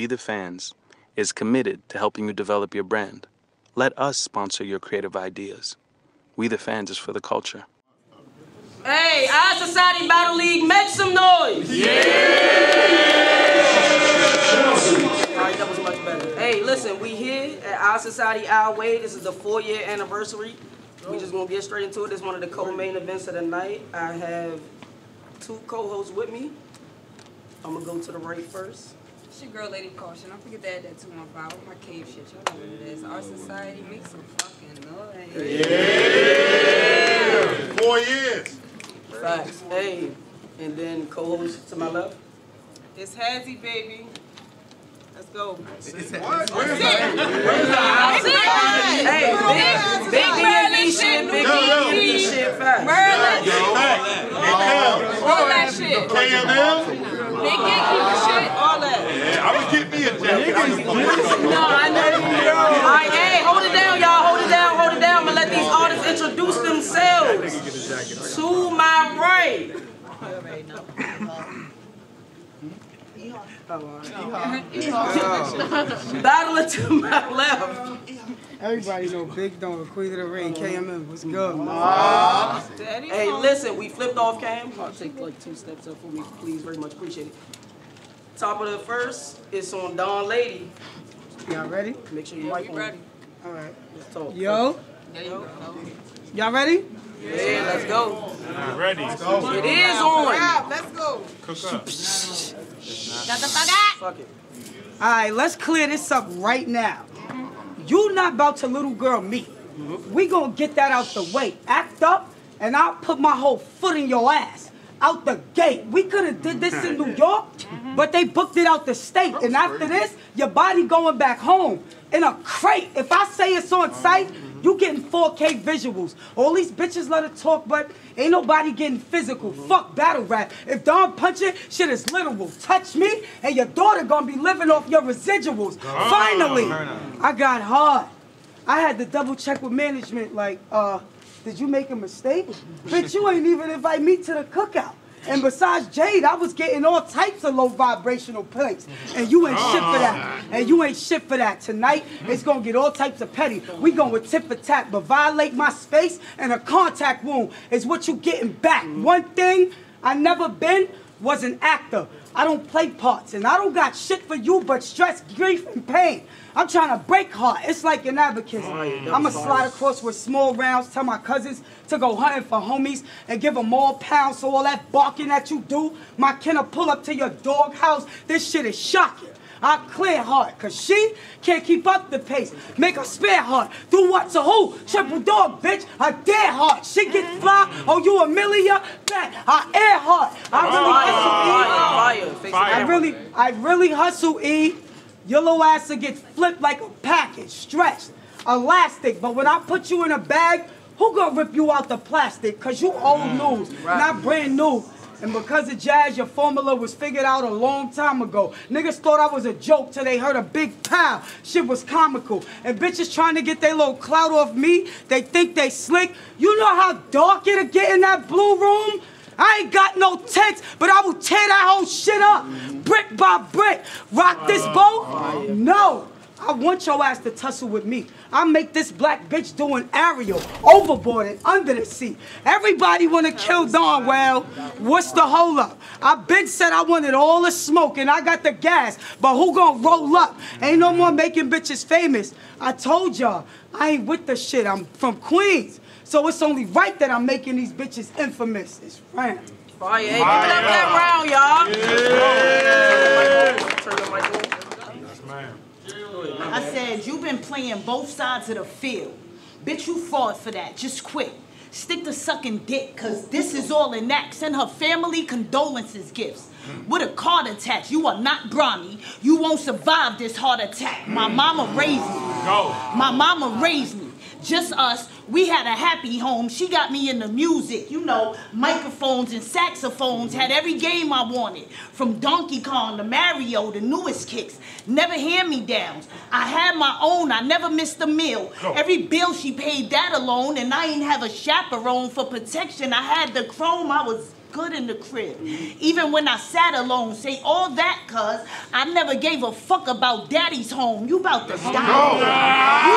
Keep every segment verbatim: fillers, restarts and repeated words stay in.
We the Fans is committed to helping you develop your brand. Let us sponsor your creative ideas. We the Fans is for the culture. Hey, Our Society Battle League, make some noise! Yeah! All right, that was much better. Hey, listen, we here at Our Society Our Way. This is the four-year anniversary. We just gonna get straight into it. This is one of the co-main events of the night. I have two co-hosts with me. I'm gonna go to the right first. It's your girl, Lady Caution. I forget to add that to my vibe with my cave shit. Y'all know what it is. Our Society makes some fucking noise. Yeah! Four years. Facts. Hey. And then co-host to my left. It's Hazzy, baby. Let's go. What? Where's the Hey, big D and D shit, big D and D shit, facts. All that shit. K M L? Big gatekeeper shit, all that. Yeah, I would get me a jacket. No, I know you know. All right, hey, hold it down, y'all. Hold it down, hold it down. I'm going to let these artists introduce themselves. To my right. Battling to my left. Everybody know Big Don, Queen of the Ring, K M M, what's good? Wow. Hey, listen, we flipped off cam. I'll take like two steps up for me, please, very much appreciate it. Top of the first, it's on Don Lady. Y'all ready? Make sure you like ready. All right. Let's talk. Yo. Yo. Y'all ready? Yeah, let's go. You're ready. Let's go. It is on. Let's go. Cook up. Shut the fuck up. Fuck it. All right, let's clear this up right now. You not about to little girl me. We gonna get that out the way. Act up, and I'll put my whole foot in your ass. Out the gate. We could have did this in New York, but they booked it out the state. And after this, your body going back home in a crate. If I say it's on site, you getting four K visuals. All these bitches let her talk, but ain't nobody getting physical. Mm-hmm. Fuck battle rap. If Don punch it, shit is literal. Touch me, and your daughter gonna be living off your residuals. Oh, finally, I got hard. I had to double check with management, like, uh, did you make a mistake? Bitch, you ain't even invite me to the cookout. And besides Jade, I was getting all types of low vibrational plates. And you ain't oh. shit for that. And you ain't shit for that. Tonight, it's going to get all types of petty. We going with tip for tap, but violate my space and a contact wound is what you getting back. Mm-hmm. One thing I never been was an actor. I don't play parts, and I don't got shit for you but stress, grief, and pain. I'm trying to break heart. It's like an abacus. Oh, I'm going to slide across with small rounds, tell my cousins to go hunting for homies and give them all pounds so all that barking that you do, my kin will pull up to your dog house. This shit is shocking. I clear heart, because she can't keep up the pace. Make a spare heart. Do what to who? Triple dog, bitch. I dare heart. She get fly. Oh, you Amelia? Back. I air heart. I really hustle, E. I really, I really hustle, E. Your little ass will get flipped like a package, stretched, elastic. But when I put you in a bag, who gonna rip you out the plastic? Because you old news, not brand new. And because of jazz, your formula was figured out a long time ago. Niggas thought I was a joke till they heard a big pow. Shit was comical. And bitches trying to get their little clout off me, they think they slick. You know how dark it'll get in that blue room? I ain't got no tents, but I will tear that whole shit up. Brick by brick. Rock this boat? No. I want your ass to tussle with me. I make this black bitch do an aerial, overboard and under the seat. Everybody want to kill Don. Well, what's the hold up? I been said I wanted all the smoke and I got the gas, but who gonna roll up? Ain't no more making bitches famous. I told y'all, I ain't with the shit. I'm from Queens, so it's only right that I'm making these bitches infamous. It's Ram. Fire, hey, give it up that round, y'all. I said, you've been playing both sides of the field. Bitch, you fought for that. Just quit. Stick to sucking dick, because this is all in that. Send her family condolences gifts. With a card attached, you are not Brahmi. You won't survive this heart attack. My mama raised me. Go. My mama raised me. Just us. We had a happy home. She got me into music. You know, microphones and saxophones. Had every game I wanted. From Donkey Kong to Mario, the newest kicks. Never hand-me-downs. I had my own. I never missed a meal. No. Every bill she paid that alone. And I ain't have a chaperone for protection. I had the chrome. I was good in the crib. Mm-hmm. Even when I sat alone, say all that, cuz I never gave a fuck about daddy's home. You about to die. No. You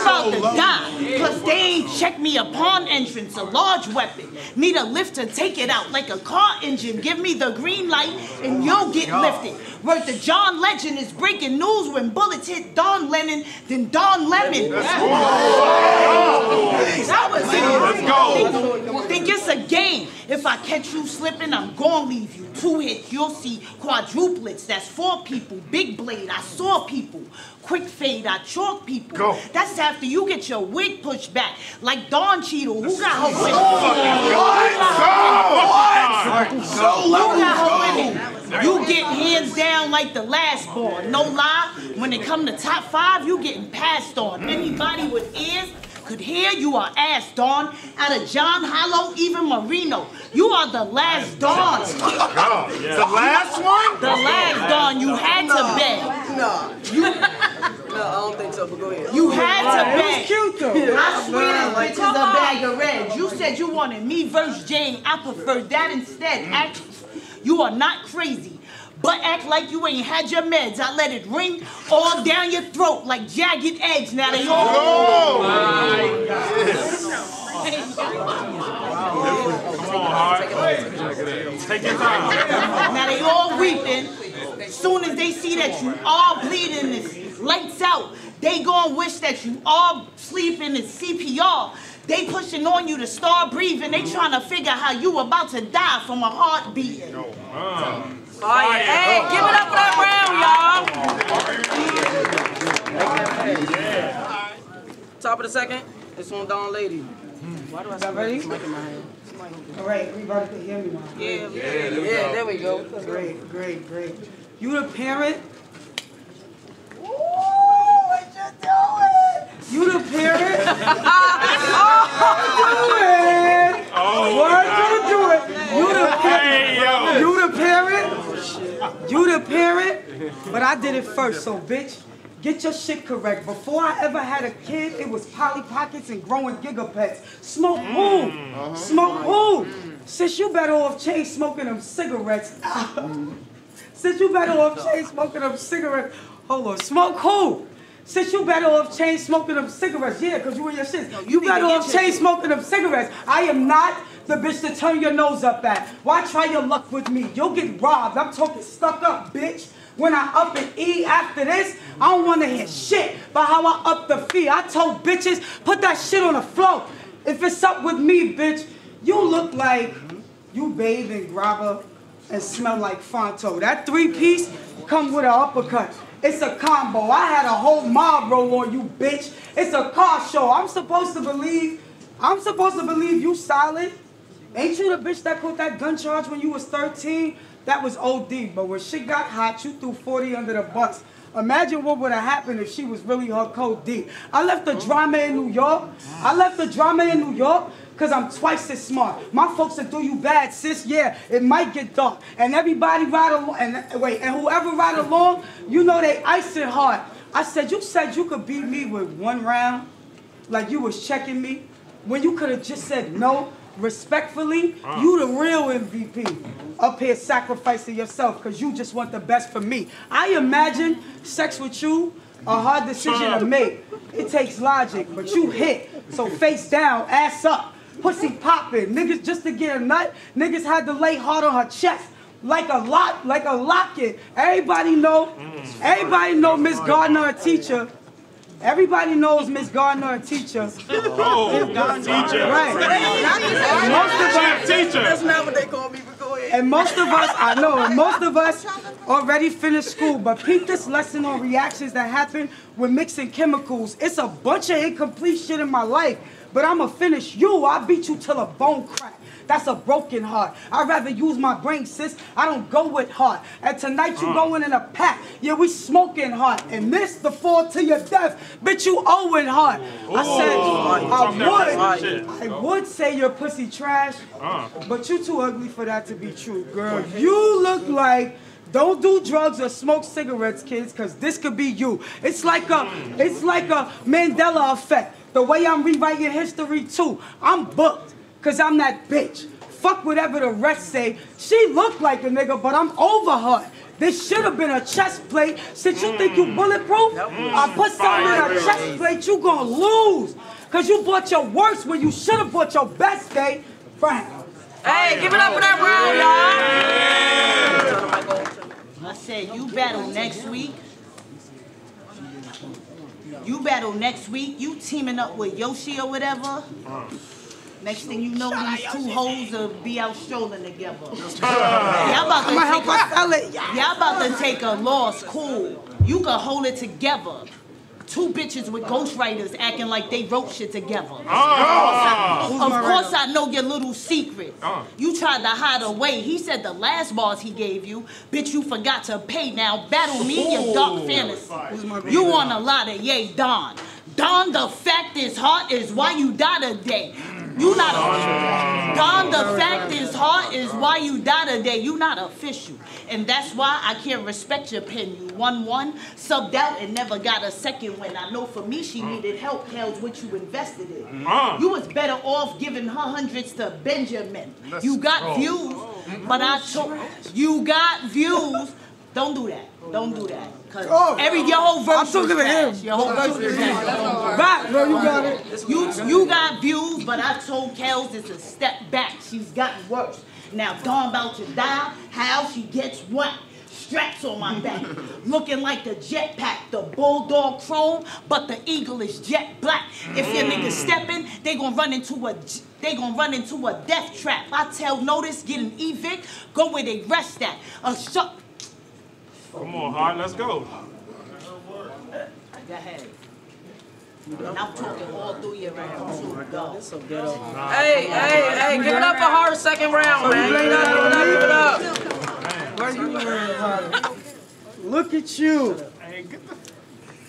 about to die. You about to die. Cuz they ain't checked me upon entrance, a large weapon. Need a lift to take it out like a car engine. Give me the green light and you'll get lifted. Word to John Legend is breaking news when bullets hit Don Lennon, then Don Lemon. That was it. Let's go. Think it's a game. If I catch you slipping, I'm gonna leave you. Two hits, you'll see quadruplets. That's four people. Big blade, I saw people. Quick fade, I chalk people. Go. That's after you get your wig pushed back. Like Dawn Cheadle, who got her winning? What? What? So low. Who got her winning? You get hands down like the last ball. No lie, when it come to top five, you getting passed on. Anybody with ears could hear you are ass, Dawn. Out of John Hollow, even Marino, you are the last Dawn. God, yeah. The last one? The last Dawn. You had no, to beg. No. You, no, I don't think so, but go ahead. You had to beg. It was cute, though. I swear to the bag of red. You said you wanted me versus Jane. I prefer that instead. Mm. Act You are not crazy, but act like you ain't had your meds. I let it ring all down your throat like jagged edge. Now they all... Oh, my God. Come on, Hart. Take your time. Now they all weeping. Soon as they see that you all bleeding, it's lights out. They gonna wish that you all sleeping in C P R. They pushing on you to start breathing. They trying to figure how you about to die from a heartbeat. Oh, wow. All right. Hey, give it up for that round, y'all. Yeah. Top of the second. This one, Dawn Lady. Why do I sound like mic in my hand? All right, everybody can hear me now. Yeah, yeah, yeah, there, we yeah there we go. Great, great, great. You the parent? Ooh, what you doing? You the parent? Oh, do it! Oh, word to do it. You the parent. You the parent. You the parent. But I did it first, so bitch, get your shit correct. Before I ever had a kid, it was Polly Pockets and growing Gigapets. Smoke who? Smoke who? Since you better off chain smoking them cigarettes. Since you better off chain smoking them cigarettes. Hold on, smoke who? Since you better off chain smoking them cigarettes, yeah, because you in your shit. No, you you better off chain shit. smoking them cigarettes. I am not the bitch to turn your nose up at. Why try your luck with me? You'll get robbed. I'm talking stuck up, bitch. When I up an E after this, I don't want to hear shit about how I up the fee. I told bitches, put that shit on the floor. If it's up with me, bitch, you look like you bathe in grabber and smell like Fonto. That three-piece comes with an uppercut. It's a combo. I had a whole mob roll on you, bitch. It's a car show. I'm supposed to believe, I'm supposed to believe you solid. Ain't you the bitch that caught that gun charge when you was thirteen? That was O D, but when shit got hot, you threw forty under the bus. Imagine what would have happened if she was really her code D. I left the drama in New York. I left the drama in New York because I'm twice as smart. My folks will do you bad, sis. Yeah, it might get dark. And everybody ride along, and wait, and whoever ride along, you know they ice it hard. I said, you said you could beat me with one round, like you was checking me, when you could have just said no. Respectfully, uh. you the real M V P up here sacrificing yourself because you just want the best for me. I imagine sex with you a hard decision to make. It takes logic, but you hit. So face down, ass up, pussy popping. Niggas just to get a nut, niggas had to lay hard on her chest. Like a lot, like a locket. Everybody know, everybody know Miz Gardner a teacher. Everybody knows Miz Gardner, a teacher. Oh, Gardner. Teacher. Right. Most of us, teacher. That's not what they call me, but go ahead. And most of us, I know, and most of us already finished school, but peep this lesson on reactions that happen when mixing chemicals. It's a bunch of incomplete shit in my life, but I'ma finish you. I beat you till a bone crack. That's a broken heart. I'd rather use my brain, sis. I don't go with heart. And tonight you going in a pack. Yeah, we smoking hard. And this, the fall to your death. Bitch, you owing hard. I said, I would, I would say your pussy trash, but you too ugly for that to be true, girl. You look like... Don't do drugs or smoke cigarettes, kids, because this could be you. It's like a, it's like a Mandela effect. The way I'm rewriting history, too. I'm booked. Cause I'm that bitch. Fuck whatever the rest say. She looked like a nigga, but I'm over her. This should have been a chest plate. Since you think you bulletproof, nope. I put something in a chest plate, you gonna lose. Cause you bought your worst when you should have bought your best day. Frank. Hey, give it up for that round, y'all. I said, you battle next week. You battle next week. You teaming up with Yoshi or whatever. Next thing you know, these two hoes will be out strolling together. Y'all about to take a, y'all about to take a loss, cool. You can hold it together. Two bitches with ghostwriters acting like they wrote shit together. Oh. Of course, I, of course I know your little secret. Oh. You tried to hide away. He said the last bars he gave you, bitch, you forgot to pay. Now battle me in your dark fantasy. You want a lot of yay, Don. Don, the fact is hard is why you die today. You not official. Don, the fact is hard is why you die today. You not official. And that's why I can't respect your pen. You won one, subbed out, and never got a second win. I know for me she needed help, Kelz, what you invested in. You was better off giving her hundreds to Benjamin. You got views, but I told you got views. Don't do that. Don't do that. Cause oh, every your whole verse. I'm talking to him. Your whole verse is bad. Right, bro, you got it. You you got views, but I told Kelz it's a step back. She's gotten worse. Now Dawn about to die. How she gets what? Straps on my back, looking like the jetpack, the bulldog chrome, but the eagle is jet black. If your niggas stepping, they gonna run into a they gonna run into a death trap. I tell notice, get an evic, go where they rest at. A shut. Come on, hard, let's go. Go ahead. And I'm talking all through you right now. Hey, hey, hey, give it up for hard second round, man. Give it up, give it up, give it up. Look at you.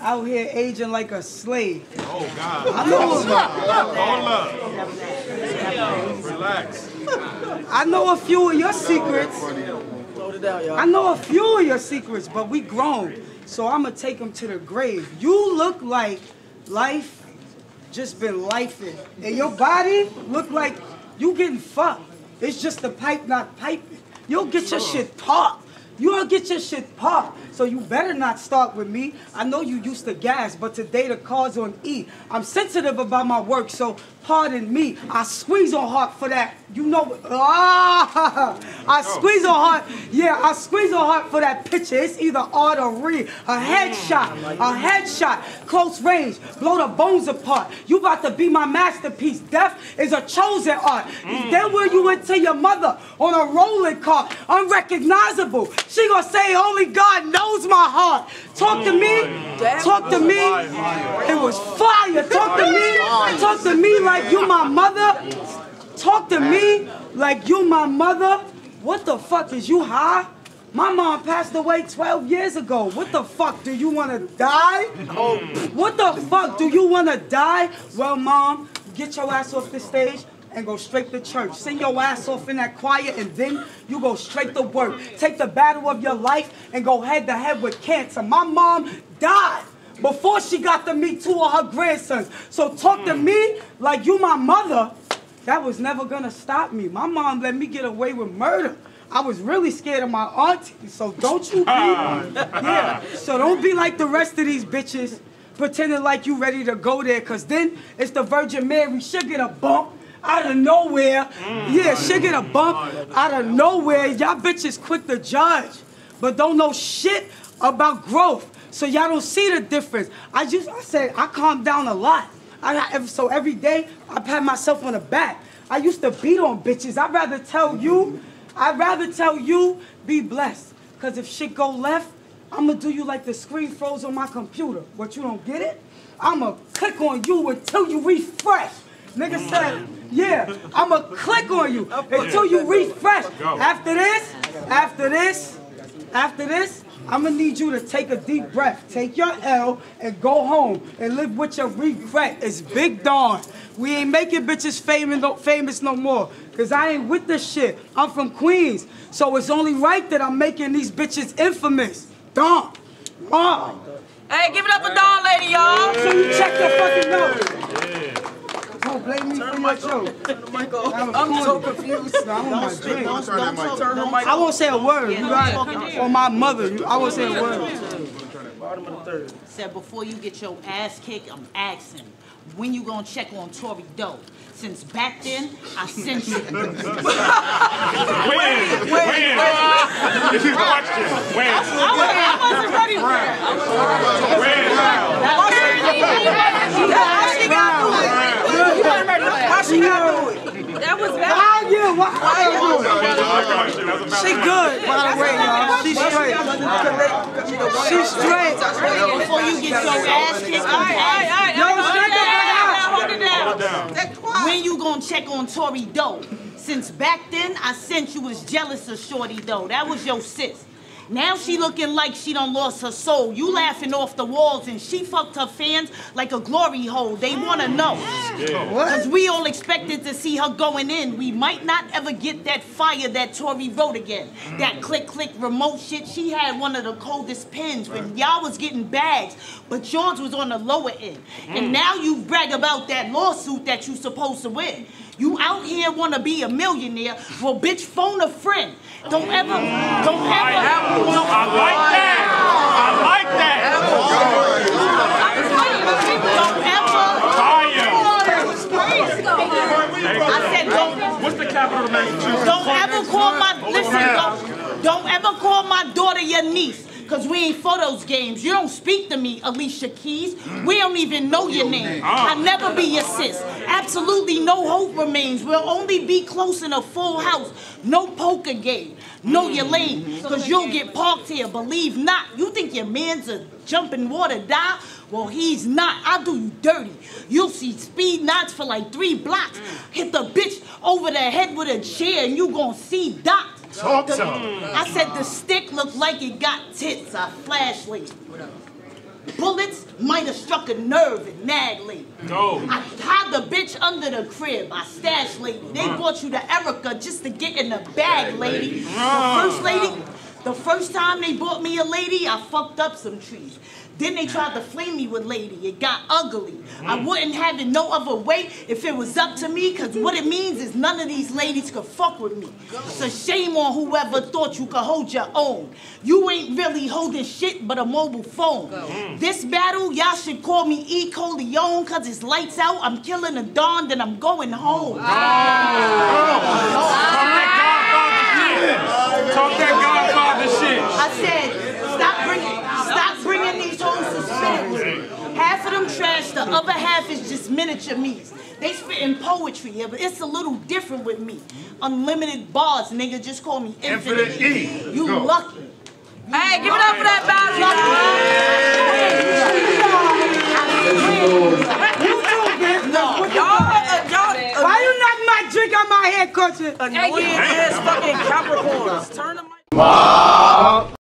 Out here aging like a slave. Oh, God. I know hold up. Hold up. Relax. I know a few of your secrets. I know a few of your secrets, but we grown, so I'm gonna take them to the grave. You look like life just been lifing, and your body look like you getting fucked. It's just the pipe not piping. You'll get your shit popped. You'll get your shit popped. So you better not start with me. I know you used to gas, but today the car's on E. I'm sensitive about my work, so pardon me. I squeeze on heart for that. You know, ah, I squeeze on heart. Yeah, I squeeze on heart for that picture. It's either art or real. A headshot, a headshot, close range, blow the bones apart. You about to be my masterpiece. Death is a chosen art. Mm. Then where you went to your mother on a rolling cart, unrecognizable. She gonna say only God knows. Knows my heart. Talk to me. Talk to me. It was fire. Talk to me. Talk to me like you my mother. Talk to me like you my mother. What the fuck is you high? My mom passed away twelve years ago. What the fuck do you want to die? What the fuck do you want to die? Well, mom, get your ass off the stage and go straight to church. Send your ass off in that choir and then you go straight to work. Take the battle of your life and go head to head with cancer. My mom died before she got to meet two of her grandsons. So talk to me like you my mother. That was never gonna stop me. My mom let me get away with murder. I was really scared of my auntie, so don't you be, yeah. So don't be like the rest of these bitches pretending like you ready to go there, cause then it's the Virgin Mary, she'll get a bump out of nowhere. Mm. Yeah, she get a bump out of nowhere. Y'all bitches quick to judge, but don't know shit about growth. So y'all don't see the difference. I just, I said, I calmed down a lot. I, so every day, I pat myself on the back. I used to beat on bitches. I'd rather tell you, I'd rather tell you, be blessed. Cause if shit go left, I'ma do you like the screen froze on my computer. What, you don't get it? I'ma click on you until you refresh. Nigga said, yeah, I'ma click on you until you refresh. After this, after this, after this, I'ma need you to take a deep breath. Take your L and go home and live with your regret. It's Big Don. We ain't making bitches famous no more, cause I ain't with this shit. I'm from Queens, so it's only right that I'm making these bitches infamous. Don, oh. Hey, give it up for Don, lady, y'all. So you check your fucking notes. Blame Turn the mic off. Turn the mic off. I'm so confused. I won't say a word. You got on my mother. I won't say a word. Bottom of the third. Said before you get your ass kicked, I'm asking. When you gonna check on Tori Doe? Since back then, I sent you. When? When? When? This is the question. When? I wasn't ready for it. When? Why she gotta do it? You wasn't ready for it. Why she gotta do it? That was bad. Why you? Why you? She good. By the way, y'all. She's straight. She's straight. Before you get your ass kicked, I when you gonna check on Tori Doe? Since back then, I sent you was jealous of Shorty Doe. That was your sis. Now she looking like she done lost her soul. You laughing off the walls and she fucked her fans like a glory hole. They wanna know. Yeah. What? Cause we all expected to see her going in. We might not ever get that fire that Tory wrote again. Mm. That click click remote shit. She had one of the coldest pins right. When y'all was getting bags, but George was on the lower end. Mm. And now you brag about that lawsuit that you supposed to win. You out here wanna be a millionaire? Well, bitch, phone a friend. Don't ever, don't ever. I, don't, I like that. I like that. I said don't. What's the capital of Massachusetts? Don't ever call my. Listen, don't, don't ever call my daughter your niece. Cause we ain't for those games. You don't speak to me, Alicia Keys. We don't even know your name. I'll never be your sis. Absolutely no hope remains. We'll only be close in a full house. No poker game. Know your lane. Cause you'll get parked here. Believe not. You think your man's a jumping water die? Well, he's not. I'll do you dirty. You'll see speed knots for like three blocks. Hit the bitch over the head with a chair and you gonna see dots. Talk to him. I said the stick looked like it got tits. I flashed lady. Bullets might have struck a nerve and nag lady. No. I hide the bitch under the crib. I stashed lady. They brought you to Erica just to get in the bag lady. The first lady, the first time they bought me a lady, I fucked up some trees. Then they tried to flame me with lady. It got ugly. Mm. I wouldn't have it no other way if it was up to me, because what it means is none of these ladies could fuck with me. It's a shame on whoever thought you could hold your own. You ain't really holding shit but a mobile phone. Mm. This battle, y'all should call me E. Col. Leon, because it's lights out. I'm killing a Don, then I'm going home. Oh. Oh. Oh. Talk that Godfather shit. Oh. Talk that Godfather shit. I said, stop bringing... Stop bringing these hoes to spit. Half of them trash, the other half is just miniature me's. They spitting poetry here, but it's a little different with me. Unlimited bars, nigga, just call me Infinite, Infinite E. E. You go. Lucky. You hey, lucky. Give it up for that battle. Yeah. Why you knock my drink on my head, coach? Annoying ass fucking Capricorns. Turn them.